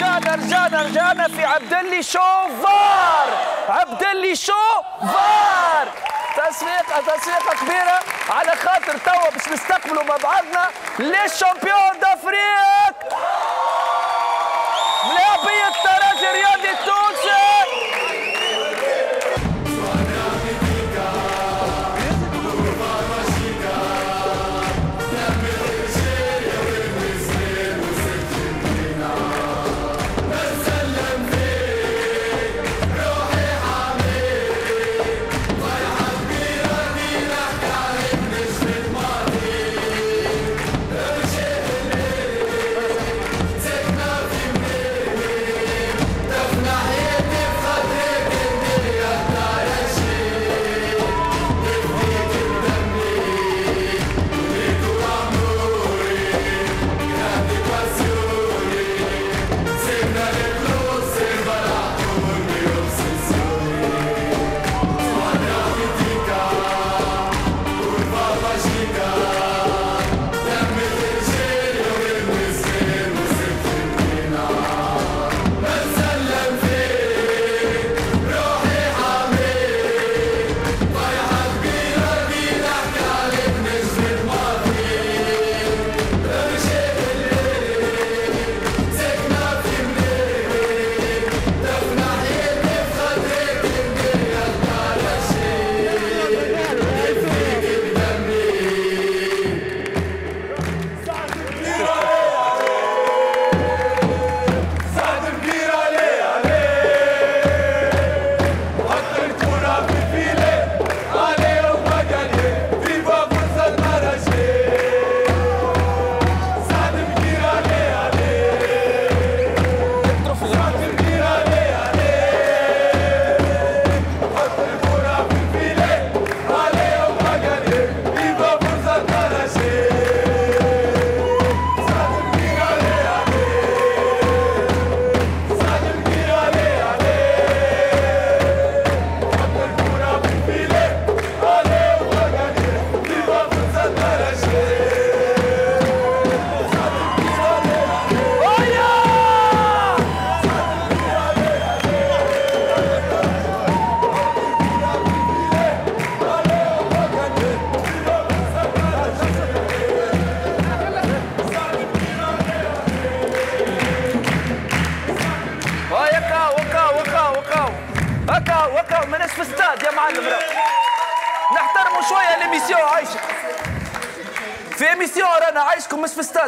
رجعنا في عبدلي شو فار. عبدلي شو فار، تسويقة كبيرة على خاطر توا باش نستقبلوا مع بعضنا لي شامبيون دافريك ملاعبية الترجي الرياضي التونسي.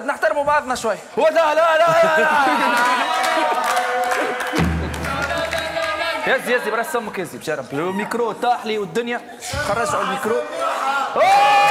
نحترموا بعضنا شوي. لا لا لا لا لا يزي برسمك يزي بشرم الميكرو طاح لي والدنيا. خرجوا الميكرو.